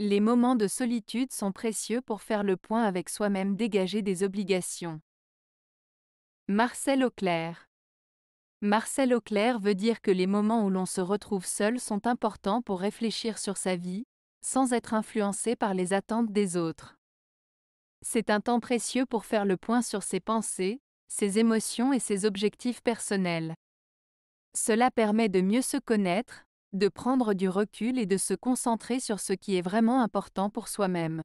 Les moments de solitude sont précieux pour faire le point avec soi-même, dégager des obligations. Marcelle Auclair. Marcelle Auclair veut dire que les moments où l'on se retrouve seul sont importants pour réfléchir sur sa vie, sans être influencé par les attentes des autres. C'est un temps précieux pour faire le point sur ses pensées, ses émotions et ses objectifs personnels. Cela permet de mieux se connaître, de prendre du recul et de se concentrer sur ce qui est vraiment important pour soi-même.